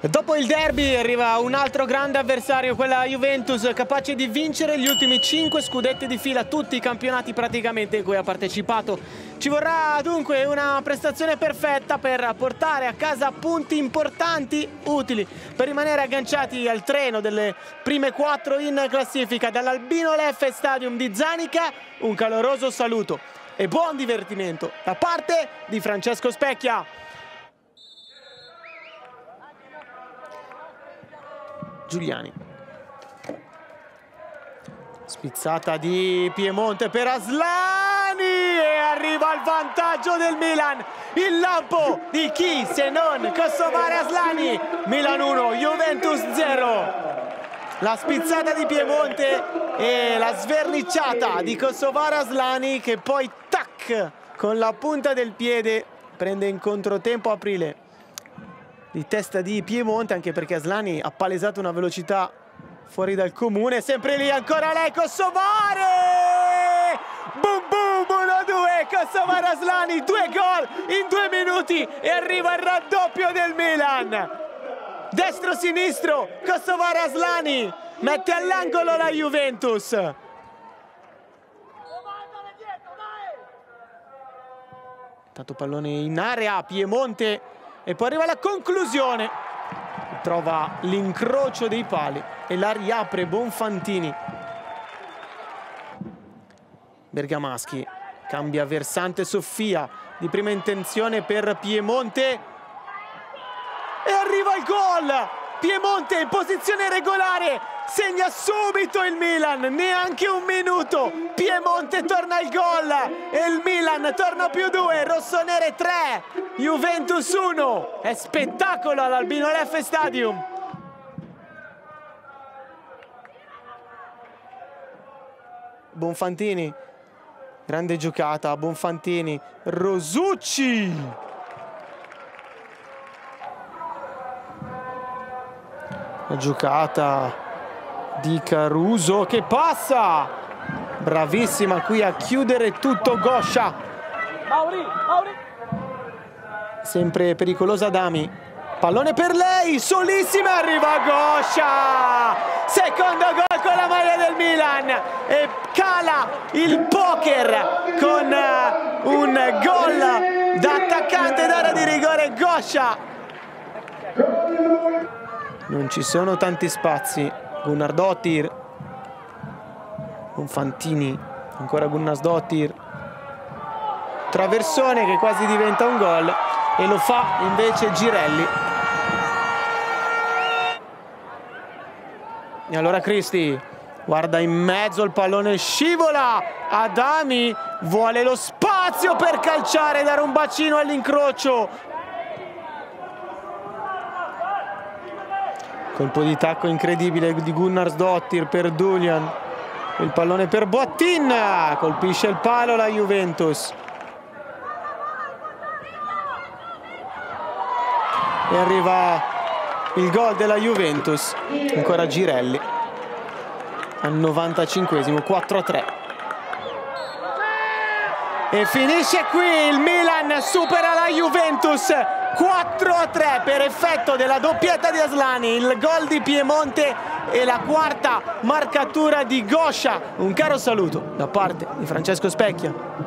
Dopo il derby arriva un altro grande avversario, quella Juventus, capace di vincere gli ultimi 5 scudetti di fila, tutti i campionati praticamente in cui ha partecipato. Ci vorrà dunque una prestazione perfetta per portare a casa punti importanti, utili per rimanere agganciati al treno delle prime 4 in classifica. Dall'Albino Leffe Stadium di Zanica un caloroso saluto e buon divertimento da parte di Francesco Specchia. Giuliani, spizzata di Piemonte per Asllani e arriva il vantaggio del Milan. Il lampo di chi se non Kosovare Asllani. Milan 1, Juventus 0. La spizzata di Piemonte e la sverniciata di Kosovare Asllani, che poi tac con la punta del piede prende in controtempo Aprile. Di testa di Piemonte, anche perché Asllani ha palesato una velocità fuori dal comune. Sempre lì, ancora lei, Kosovare! Boom boom, 1-2, Kosovare Asllani, 2 gol in 2 minuti e arriva il raddoppio del Milan. Destro-sinistro, Kosovare Asllani mette all'angolo la Juventus. Tanto pallone in area, Piemonte. E poi arriva la conclusione, trova l'incrocio dei pali e la riapre Bonfantini. Bergamaschi cambia versante, Sofia di prima intenzione per Piemonte e arriva il gol. Piemonte in posizione regolare, segna subito il Milan, neanche un minuto. Piemonte torna il gol e il Milan torna +2, Rossoneri 3, Juventus 1. È spettacolo all'Albino Leffe Stadium. Bonfantini, grande giocata, Bonfantini, Rosucci. La giocata di Caruso che passa, bravissima qui a chiudere tutto Goscia. Sempre pericolosa Adami, pallone per lei, solissima, arriva Goscia, secondo gol con la maglia del Milan e cala il poker con un gol da attaccante d'area di rigore Goscia. Non ci sono tanti spazi. Gunnarsdottir, Bonfantini, ancora Gunnarsdottir, traversone che quasi diventa un gol e lo fa invece Girelli. E allora Cristi guarda in mezzo, il pallone scivola, Adami vuole lo spazio per calciare, dare un bacino all'incrocio. Colpo di tacco incredibile di Gunnarsdottir per Dullan. Il pallone per Boattinna. Colpisce il palo la Juventus. E arriva il gol della Juventus. Ancora Girelli. Al 95esimo, 4-3. E finisce qui. Il Milan supera la Juventus. 4-3 per effetto della doppietta di Asllani, il gol di Piemonte e la quarta marcatura di Goscia. Un caro saluto da parte di Francesco Specchia.